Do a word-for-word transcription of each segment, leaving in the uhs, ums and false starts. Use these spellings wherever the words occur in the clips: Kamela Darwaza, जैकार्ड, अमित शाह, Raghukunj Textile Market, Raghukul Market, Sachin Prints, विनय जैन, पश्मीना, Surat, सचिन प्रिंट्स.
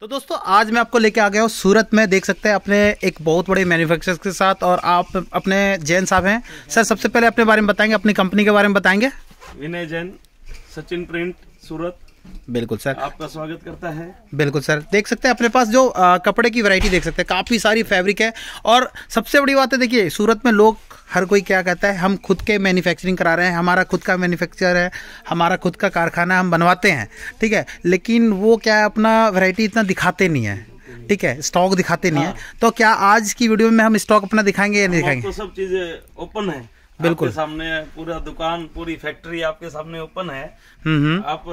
तो दोस्तों आज मैं आपको लेके आ गया हूँ सूरत में। देख सकते हैं अपने एक बहुत बड़े मैन्युफैक्चरर के साथ, और आप अपने जैन साहब हैं। सर सबसे पहले अपने बारे में बताएंगे, अपनी कंपनी के बारे में बताएंगे। विनय जैन, सचिन प्रिंट, सूरत। बिल्कुल सर, आपका स्वागत करता है। बिल्कुल सर, देख सकते हैं अपने पास जो आ, कपड़े की वैरायटी देख सकते हैं, काफ़ी सारी फैब्रिक है। और सबसे बड़ी बात है, देखिए सूरत में लोग हर कोई क्या कहता है, हम खुद के मैन्युफैक्चरिंग करा रहे हैं, हमारा खुद का मैन्युफैक्चर है, हमारा खुद का कारखाना हम बनवाते हैं, ठीक है। लेकिन वो क्या है, अपना वैरायटी इतना दिखाते नहीं है, ठीक है, स्टॉक दिखाते नहीं है। तो क्या आज की वीडियो में हम स्टॉक अपना दिखाएंगे या नहीं दिखाएंगे? सब चीजें ओपन है, बिल्कुल सामने, पूरा दुकान, पूरी फैक्ट्री आपके सामने ओपन है। आप,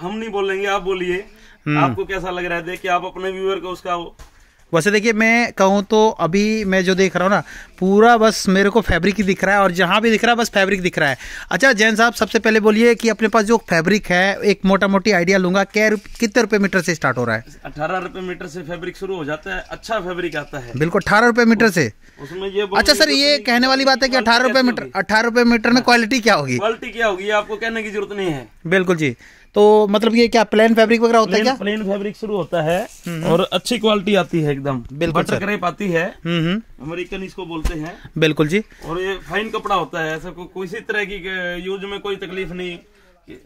हम नहीं बोलेंगे, आप बोलिए, आपको कैसा लग रहा है देख के, आप अपने व्यूअर को उसका। वैसे देखिए मैं कहूँ तो अभी मैं जो देख रहा हूँ ना, पूरा बस मेरे को फैब्रिक ही दिख रहा है, और जहाँ भी दिख रहा है बस फैब्रिक दिख रहा है। अच्छा जैन साहब, सबसे पहले बोलिए कि अपने पास जो फैब्रिक है, एक मोटा मोटी आइडिया लूंगा, क्या कितने रुपए मीटर से स्टार्ट हो रहा है? अठारह रुपए मीटर से फैब्रिक शुरू हो जाता है, अच्छा फैब्रिक आता है। बिल्कुल अठारह रुपए मीटर से, उसमें ये। अच्छा सर, ये कहने वाली बात है कि अठारह रुपए मीटर, अठारह रुपए मीटर में क्वालिटी क्या होगी? क्वालिटी क्या होगी आपको कहने की जरूरत नहीं है। बिल्कुल जी, तो मतलब ये क्या प्लेन फैब्रिक वगैरह होता है क्या? प्लेन फैब्रिक शुरू होता है और अच्छी क्वालिटी आती है एकदम, बिल्कुल बटर क्रेप आती है, अमेरिकन इसको बोलते हैं। बिल्कुल जी, और ये फाइन कपड़ा होता है, सबको किसी तरह की यूज में कोई तकलीफ नहीं।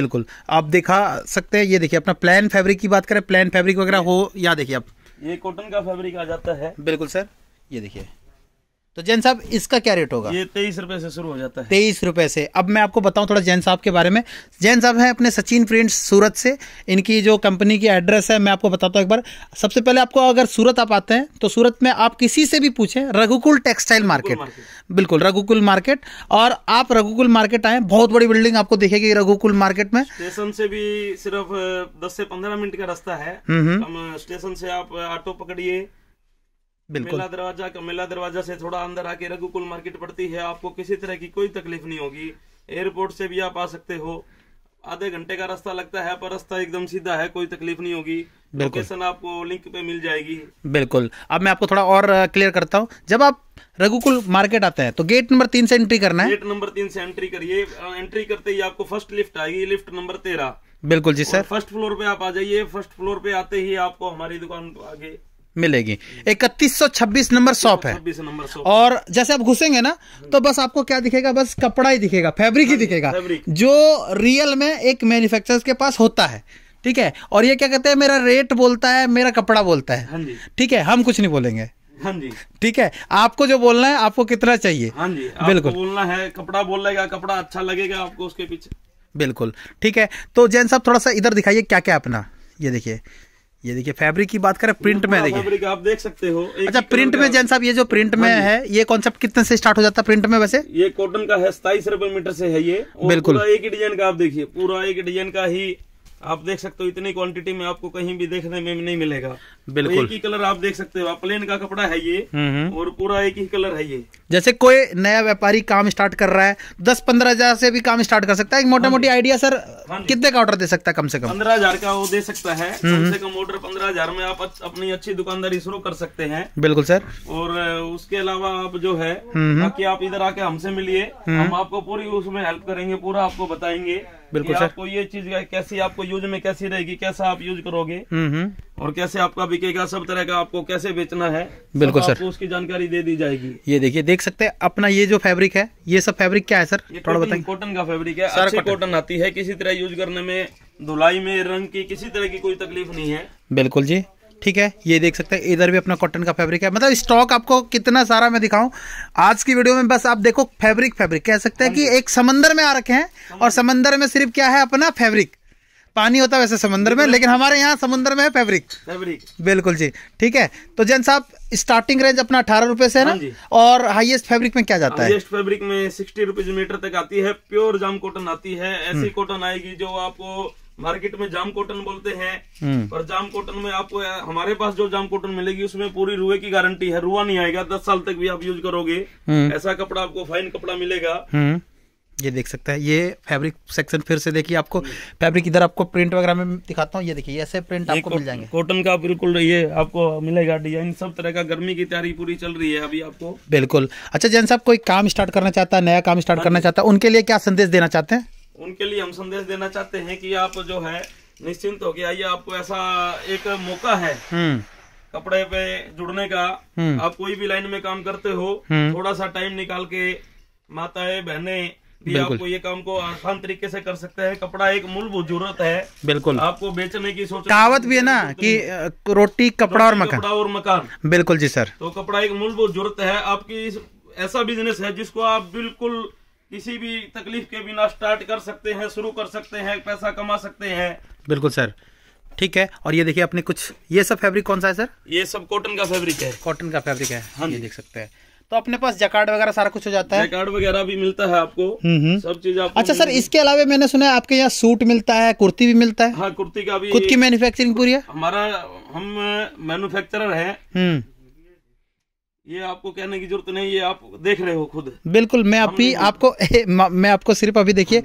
बिल्कुल, आप देखा सकते हैं, ये देखिए अपना प्लेन फैब्रिक की बात करें, प्लेन फैब्रिक वगैरह हो या देखिए आप, ये कॉटन का फैब्रिक आ जाता है। बिल्कुल सर, ये देखिए। तो जैन साहब इसका क्या रेट होगा? ये तेईस रुपए से शुरू हो जाता है। तेईस रुपए से। अब मैं आपको बताऊं थोड़ा जैन साहब के बारे में। जैन साहब हैं अपने सचिन प्रिंट्स सूरत से, इनकी जो कंपनी की एड्रेस है मैं आपको बताता हूं एक बार। सबसे पहले आपको, अगर सूरत आप आते हैं तो सूरत में आप किसी से भी पूछें, रघुकुल टेक्सटाइल मार्केट, बिल्कुल रघुकुल मार्केट। और आप रघुकुल मार्केट आए, बहुत बड़ी बिल्डिंग आपको देखेगी रघुकुल मार्केट में। स्टेशन से भी सिर्फ दस से पंद्रह मिनट का रास्ता है, स्टेशन से आप ऑटो पकड़िए। कमेला दरवाजा, कमेला दरवाजा से थोड़ा अंदर आके रघुकुल मार्केट पड़ती है, आपको किसी तरह की कोई तकलीफ नहीं होगी। एयरपोर्ट से भी आप आ सकते हो, आधे घंटे का रास्ता लगता है, पर रास्ता एकदम सीधा है, कोई तकलीफ नहीं होगी। लोकेशन आपको लिंक पे मिल जाएगी। बिल्कुल, अब मैं आपको थोड़ा और क्लियर करता हूँ। जब आप रघुकुल मार्केट आते हैं तो गेट नंबर तीन से एंट्री करना है। गेट नंबर तीन से एंट्री करिए, एंट्री करते ही आपको फर्स्ट लिफ्ट आएगी, लिफ्ट नंबर तेरह। बिल्कुल जी सर, फर्स्ट फ्लोर पे आप आ जाइए। फर्स्ट फ्लोर पे आते ही आपको हमारी दुकान आगे मिलेगी, इकतीस सौ छब्बीस नंबर शॉप है। और जैसे आप घुसेंगे ना तो बस आपको क्या दिखेगा, बस कपड़ा ही दिखेगा, फैब्रिक ही दिखेगा, जो रियल में एक मैन्युफैक्चरर के पास होता है, ठीक है। और ये क्या कहते हैं, मेरा रेट बोलता है, मेरा कपड़ा बोलता है, ठीक है, हम कुछ नहीं बोलेंगे। हाँ जी, ठीक है, आपको जो बोलना है, आपको कितना चाहिए। हाँ जी, बिल्कुल बोलना है, कपड़ा बोलेगा, कपड़ा अच्छा लगेगा आपको उसके पीछे। बिल्कुल ठीक है, तो जैन साहब थोड़ा सा इधर दिखाइए क्या क्या अपना। ये देखिए, ये देखिए फैब्रिक की बात करें, प्रिंट में देखिए फैब्रिक आप देख सकते हो। अच्छा प्रिंट में जैन साहब, ये जो प्रिंट में है, ये कॉन्सेप्ट कितने से स्टार्ट हो जाता है प्रिंट में? वैसे ये कॉटन का है, सताइस रुपए मीटर से है ये। बिल्कुल एक ही डिजाइन का आप देखिए, पूरा एक डिजाइन का ही आप देख सकते हो, इतनी क्वांटिटी में आपको कहीं भी देखने में नहीं मिलेगा। बिल्कुल एक ही कलर आप देख सकते हो, आप प्लेन का कपड़ा है ये, और पूरा एक ही कलर है ये। जैसे कोई नया व्यापारी काम स्टार्ट कर रहा है, दस पंद्रह हजार से भी काम स्टार्ट कर सकता है। एक मोटा मोटी आइडिया सर, कितने का ऑर्डर दे सकता है? कम से कम पंद्रह हजार का वो दे सकता है, कम से कम ऑर्डर पंद्रह हजार में आप अपनी अच्छी दुकानदारी शुरू कर सकते हैं। बिल्कुल सर, और उसके अलावा आप जो है, बाकी आप इधर आके हमसे मिलिए, हम आपको पूरी उसमें हेल्प करेंगे, पूरा आपको बताएंगे। बिल्कुल सर, आपको ये चीज कैसी, आपको यूज में कैसी रहेगी, कैसा आप यूज करोगे और कैसे आपका बिकेगा, सब तरह का आपको कैसे बेचना है। बिल्कुल सर, आपको उसकी जानकारी दे दी जाएगी। ये देखिए, देख सकते हैं अपना ये जो फैब्रिक है, ये सब फैब्रिक क्या है सर? थोड़ा बताइए। कॉटन का फैब्रिक है, अच्छी कॉटन आती है, किसी तरह यूज करने में, धुलाई में, रंग की किसी तरह की कोई तकलीफ नहीं है। बिल्कुल जी ठीक है, ये देख सकते हैं इधर भी अपना कॉटन का फैब्रिक है। मतलब स्टॉक आपको कितना सारा मैं दिखाऊं आज की वीडियो में, बस आप देखो फैब्रिक फैब्रिक कह सकते हैं कि एक समंदर में आ रखे हैं, और समंदर में सिर्फ क्या है अपना फैब्रिक। पानी होता है वैसे समंदर में, लेकिन हमारे यहाँ समंदर में है फैब्रिक। फैब्रिक बिल्कुल जी ठीक है। तो जैन साहब स्टार्टिंग रेंज अपना अठारह रुपए से है ना, और हाईएस्ट फैब्रिक में क्या जाता है? हाईएस्ट फैब्रिक में सिक्सटी रुपीज मीटर तक आती है, प्योर जाम कॉटन आती है। ऐसी कॉटन आएगी जो आपको मार्केट में जाम कॉटन बोलते हैं, और जाम कॉटन में आपको, हमारे पास जो जाम कॉटन मिलेगी उसमें पूरी रुए की गारंटी है, रुआ नहीं आएगा, दस साल तक भी आप यूज करोगे, ऐसा कपड़ा आपको, फाइन कपड़ा मिलेगा। ये देख सकते हैं, ये फैब्रिक सेक्शन फिर से देखिए, आपको फैब्रिक इधर आपको प्रिंट वगैरह में दिखाता हूँ। ये देखिए ऐसे प्रिंट आपको मिल जाएंगे, कॉटन का बिल्कुल ये आपको मिलेगा डिजाइन, सब तरह का। गर्मी की तैयारी पूरी चल रही है अभी आपको। बिल्कुल। अच्छा जैन साहब, कोई काम स्टार्ट करना चाहता है, नया काम स्टार्ट करना चाहता है, उनके लिए क्या संदेश देना चाहते हैं? उनके लिए हम संदेश देना चाहते हैं कि आप जो है निश्चिंत हो गया, ये आपको ऐसा एक मौका है कपड़े पे जुड़ने का। आप कोई भी लाइन में काम करते हो, थोड़ा सा टाइम निकाल के माताएं बहने भी आपको ये काम को आसान तरीके से कर सकते हैं। कपड़ा एक मूलभूत जरूरत है, बिल्कुल आपको बेचने की सोच। कहावत भी है ना कि रोटी कपड़ा और मकान, कपड़ा और मकान। बिल्कुल जी सर। तो कपड़ा एक मूलभूत जरूरत है आपकी, ऐसा बिजनेस है जिसको आप बिल्कुल किसी भी तकलीफ के बिना स्टार्ट कर सकते हैं, शुरू कर सकते हैं, पैसा कमा सकते हैं। बिल्कुल सर, ठीक है। और ये देखिए आपने कुछ, ये सब फैब्रिक कौन सा है सर? ये सब कॉटन का फैब्रिक है। कॉटन का फैब्रिक है, हाँ, ये देख सकते हैं। तो अपने पास जैकार्ड वगैरह सारा कुछ हो जाता है, जैकार्ड वगैरह भी मिलता है आपको, सब चीज आपको। अच्छा सर, इसके अलावा मैंने सुना है आपके यहाँ सूट मिलता है, कुर्ती भी मिलता है। हाँ, कुर्ती का भी खुद की मैन्युफैक्चरिंग पूरी है। हमारा, हम मैन्युफैक्चरर है, ये आपको कहने की जरूरत नहीं, ये आप देख रहे हो खुद। बिल्कुल, मैं अभी आपको ए, मैं आपको सिर्फ अभी देखिए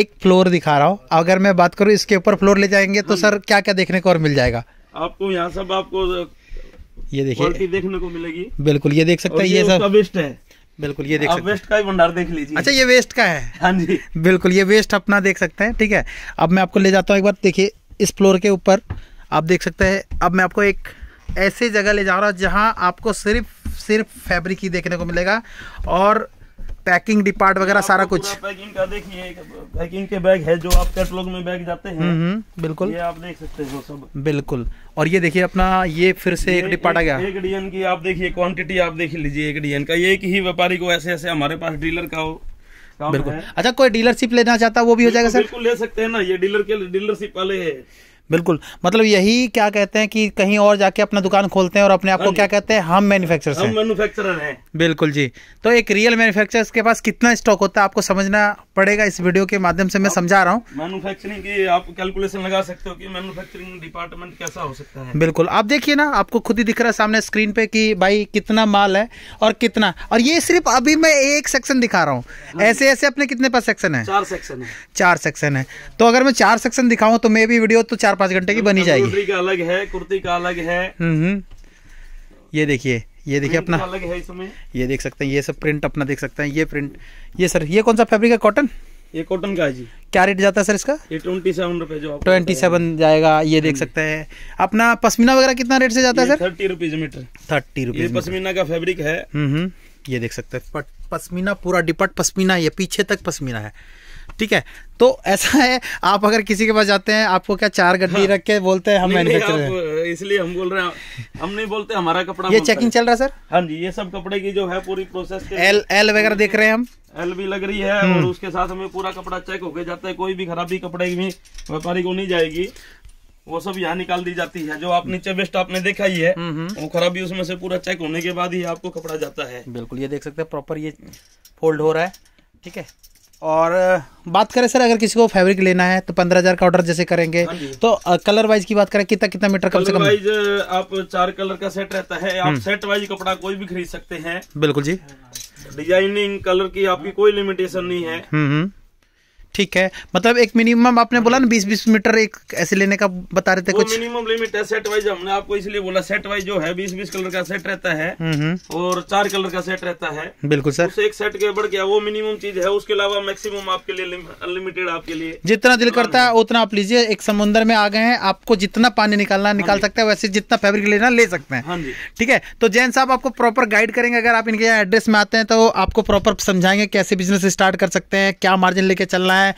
एक फ्लोर दिखा रहा हूँ। अगर मैं बात करूँ इसके ऊपर फ्लोर ले जाएंगे तो सर क्या क्या देखने को और मिल जाएगा आपको? यहाँ सब आपको ये देखिए देखने को मिलेगी। बिल्कुल, ये देख सकते हैं, ये सब बेस्ट है। बिल्कुल, ये देख सकते हैं, वेस्ट का ही भंडार देख लीजिए। अच्छा, ये वेस्ट का है? हाँ जी, बिल्कुल, ये वेस्ट अपना देख सकते हैं। ठीक है, अब मैं आपको ले जाता हूँ एक बार, देखिए इस फ्लोर के ऊपर आप देख सकते हैं। अब मैं आपको एक ऐसी जगह ले जा रहा हूँ जहाँ आपको सिर्फ सिर्फ फैब्रिक ही देखने को मिलेगा, और पैकिंग डिपार्ट वगैरह सारा कुछ। पैकिंग का देखिए, पैकिंग के बैग है जो आप कैटलॉग में बैग जाते हैं, बिल्कुल ये आप देख सकते हो सब। बिल्कुल, और ये देखिए अपना, ये फिर से एक डिपार्ट आ गया। एक डीएन की आप देखिए क्वांटिटी, आप देख लीजिए एक डीएन का। ये एक ही व्यापारी को ऐसे ऐसे हमारे पास डीलर का हो। बिल्कुल, अच्छा, कोई डीलरशिप लेना चाहता वो भी हो जाएगा सर? बिल्कुल ले सकते हैं ना, ये डीलर के डीलरशिप वाले है। बिल्कुल, मतलब यही क्या कहते हैं कि कहीं और जाके अपना दुकान खोलते हैं और अपने आप को क्या कहते हैं, हम मैन्युफैक्चरर्स हैं, हम मैन्युफैक्चरर हैं। बिल्कुल जी। तो एक रियल मैन्युफैक्चरर्स के पास कितना स्टॉक होता है आपको समझना पड़ेगा, इस वीडियो के माध्यम से मैं समझा रहा हूँ। मैन्युफैक्चरिंग की आप कैलकुलेशन लगा सकते हो कि मैन्युफैक्चरिंग डिपार्टमेंट कैसा हो सकता है। बिल्कुल, आप देखिए ना, आपको खुद ही दिख रहा है सामने स्क्रीन पे कि भाई कितना माल है और कितना। और ये सिर्फ अभी मैं एक सेक्शन दिखा रहा हूँ, ऐसे ऐसे अपने कितने पास सेक्शन है? चार सेक्शन है। चार सेक्शन है, तो अगर मैं चार सेक्शन दिखाऊँ तो मे भी वीडियो तो चार पाँच घंटे की बनी जाएगी। कुर्ती का अलग है, कुर्ती का अलग है, ये देखिए, ये देखिए अपना अलग है इसमें, ये देख सकते हैं, ये सब प्रिंट अपना देख सकते हैं। ये प्रिंट, ये सर ये कौन सा फैब्रिक है? कॉटन। ये कॉटन का है जी। क्या रेट जाता है सर इसका? ये ट्वेंटी सेवन रुपए जो ट्वेंटी सेवन जाएगा। ये देख सकते हैं अपना पश्मीना वगैरह कितना रेट से जाता है sir? Thirty rupees metre. Thirty rupees पश्मीना का फैब्रिक है। ये देख सकते हैं पश्मीना, पूरा डिपार्ट पश्मीना, ये पीछे तक पश्मीना है। ठीक है, तो ऐसा है, आप अगर किसी के पास जाते हैं आपको क्या चार गड्डी रख के बोलते हैं हम मैन्युफैक्चरर हैं, इसलिए हम बोल रहे हैं, हम नहीं बोलते हमारा कपड़ा। ये चेकिंग चल रहा है सर? हाँ जी, ये सब कपड़े की जो है पूरी प्रोसेस के एल एल वगैरह देख रहे हैं हम, एल भी लग रही है, और उसके साथ हमें पूरा कपड़ा चेक होके जाता है। कोई भी खराबी कपड़े में व्यापारी को नहीं जाएगी, वो सब यहाँ निकाल दी जाती है। जो आप नीचे वेस्ट आपने देखा ही है, वो खराबी उसमें से पूरा चेक होने के बाद ही आपको कपड़ा जाता है। बिल्कुल, ये देख सकते हैं प्रॉपर ये फोल्ड हो रहा है। ठीक है, और बात करें सर, अगर किसी को फैब्रिक लेना है तो पंद्रह हजार का ऑर्डर जैसे करेंगे तो कलर वाइज की बात करें, कितना कितना मीटर कम से कम? वाइज आप चार कलर का सेट रहता है, आप सेट वाइज कपड़ा कोई भी खरीद सकते हैं। बिल्कुल जी, डिजाइनिंग कलर की आपकी कोई लिमिटेशन नहीं है। ठीक है, मतलब एक मिनिमम आपने बोला ना बीस बीस मीटर एक ऐसे लेने का बता रहे थे, कुछ मिनिमम लिमिट है सेट वाइज। हमने आपको इसलिए बोला सेट वाइज जो है बीस बीस कलर का सेट रहता है और चार कलर का सेट रहता है। बिल्कुल सर, उससे एक सेट के बढ़ गया, वो मिनिमम चीज है। उसके अलावा मैक्सिमम आपके लिए अनलिमिटेड, आपके लिए जितना दिल करता है उतना आप लीजिए। एक समुद्र में आ गए हैं, आपको जितना पानी निकालना निकाल सकते हैं, वैसे जितना फैब्रिक लेना ले सकते हैं। ठीक है, तो जैन साहब आपको प्रॉपर गाइड करेंगे। अगर आप इनके यहाँ एड्रेस में आते हैं तो आपको प्रॉपर समझाएंगे कैसे बिजनेस स्टार्ट कर सकते हैं, क्या मार्जिन लेके चलना है,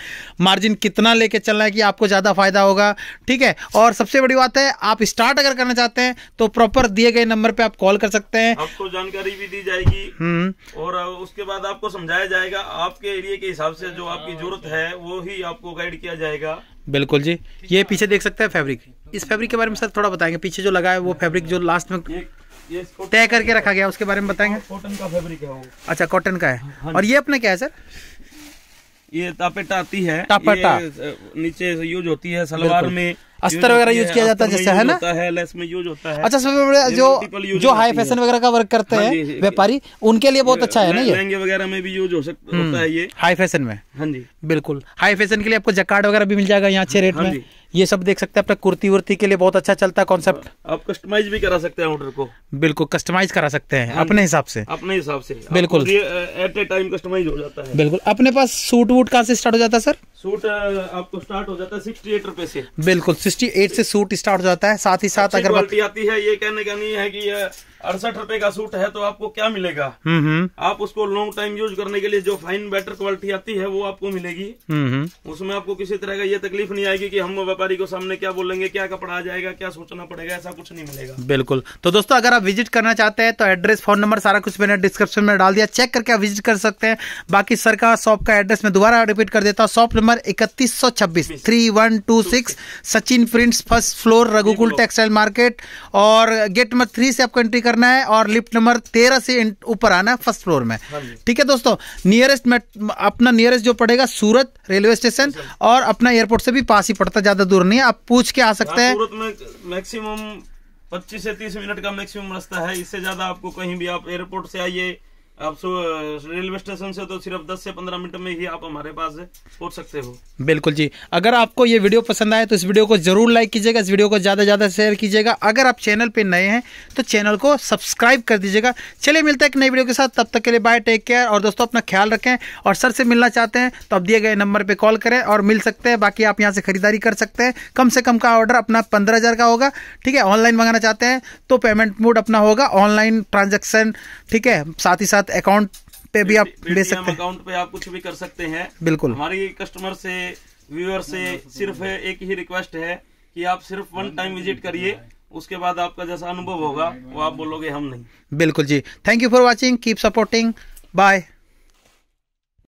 मार्जिन कितना लेके चलना है कि आपको ज्यादा फायदा होगा। ठीक है, और सबसे बड़ी बात है, आप स्टार्ट अगर करना चाहते हैं तो प्रॉपर दिए गए नंबर पे आप कॉल कर सकते हैं, आपको जानकारी भी दी जाएगी और उसके बाद आपको समझाया जाएगा। आपके एरिया के हिसाब से जो आपकी जरूरत है वो ही आपको गाइड किया जाएगा। बिल्कुल जी, ये पीछे देख सकते हैं फैब्रिक, इस फैब्रिक के बारे में सर थोड़ा बताएंगे। पीछे जो लगा है वो फैब्रिक जो लास्ट में तय करके रखा गया उसके बारे में बताएंगे। कॉटन का फैब्रिक है। अच्छा, कॉटन का है। और ये अपना क्या है सर? ये तापेटा आती है, तापेटा नीचे यूज होती है सलवार में। अस्तर वगैरह यूज किया जाता है जैसे, है ना, लेस में यूज होता है। अच्छा, सबसे बड़ा जो जो हाई फैशन वगैरह का वर्क करते हैं व्यापारी, उनके लिए बहुत अच्छा है ना, ये लहंगे वगैरह में भी यूज हो सकता होता है ये हाई फैशन में। हाँ जी बिल्कुल, हाई फैशन के लिए आपको जैकार्ड वगैरह भी मिल जाएगा यहाँ अच्छे रेट में, ये सब देख सकते हैं। अपना कुर्ती वर्ती के लिए बहुत अच्छा चलता है कॉन्सेप्ट। आप कस्टमाइज भी करा सकते हैं ऑर्डर को, बिल्कुल कस्टमाइज करा सकते हैं अपने हिसाब से, अपने हिसाब से बिल्कुल एट ए टाइम कस्टमाइज हो जाता है। बिल्कुल, अपने पास सूट वूट कहाँ से स्टार्ट हो जाता है सर? सूट आपको स्टार्ट हो जाता है अड़सठ रुपए से। बिल्कुल अड़सठ से सूट स्टार्ट हो जाता है। साथ ही साथ अगर क्वालिटी आती है, ये कहने का नहीं है कि अड़सठ रुपए का सूट है तो आपको क्या मिलेगा, आप उसको लॉन्ग टाइम यूज करने के लिए जो फाइन बेटर क्वालिटी आती है वो आपको मिलेगी। उसमें आपको किसी तरह का ये तकलीफ नहीं आएगी कि हम व्यापारी को सामने क्या बोलेंगे, क्या कपड़ा आ जाएगा, क्या सोचना पड़ेगा, ऐसा कुछ नहीं मिलेगा। बिल्कुल, तो दोस्तों अगर आप विजिट करना चाहते हैं तो एड्रेस, फोन नंबर सारा कुछ मैंने डिस्क्रिप्शन में डाल दिया, चेक करके आप विजिट कर सकते हैं। बाकी सर का शॉप का एड्रेस मैं दोबारा रिपीट कर देता हूँ, शॉप नंबर इकतीस सौ छब्बीस three one two six सचिन प्रिंट्स, first floor, Raghukul textile market, और गेट नंबर थ्री से आपको एंट्री करना है और लिफ्ट नंबर तेरह से ऊपर आना है फर्स्ट फ्लोर में। ठीक है दोस्तों, नियरेस्ट में अपना नियरेस्ट जो पड़ेगा सूरत रेलवे स्टेशन, और अपना एयरपोर्ट से भी पास ही पड़ता, ज्यादा दूर नहीं है, आप पूछ के आ सकते हैं। सूरत में मैक्सिमम पच्चीस से तीस मिनट का मैक्सिमम रास्ता है, इससे ज्यादा आपको कहीं भी, आप एयरपोर्ट से आइए, आप रेलवे स्टेशन से तो सिर्फ दस से पंद्रह मिनट में ही आप हमारे पास पहुंच सकते हो। बिल्कुल जी, अगर आपको ये वीडियो पसंद आए तो इस वीडियो को जरूर लाइक कीजिएगा, इस वीडियो को ज़्यादा से ज़्यादा शेयर कीजिएगा। अगर आप चैनल पे नए हैं तो चैनल को सब्सक्राइब कर दीजिएगा। चलिए मिलते हैं एक नई वीडियो के साथ, तब तक के लिए बाय, टेक केयर, और दोस्तों अपना ख्याल रखें। और सर से मिलना चाहते हैं तो आप दिए गए नंबर पर कॉल करें और मिल सकते हैं। बाकी आप यहाँ से खरीदारी कर सकते हैं, कम से कम का ऑर्डर अपना पंद्रह हज़ार का होगा। ठीक है, ऑनलाइन मंगाना चाहते हैं तो पेमेंट मोड अपना होगा ऑनलाइन ट्रांजेक्शन। ठीक है, साथ ही साथ अकाउंट पे भी आप ले सकते हैं, अकाउंट पे आप कुछ भी कर सकते हैं। बिल्कुल, हमारी कस्टमर से, व्यूअर से सिर्फ एक ही रिक्वेस्ट है कि आप सिर्फ वन टाइम विजिट करिए, उसके बाद आपका जैसा अनुभव होगा वो आप बोलोगे हम नहीं। बिल्कुल जी, thank you for watching, keep supporting, bye.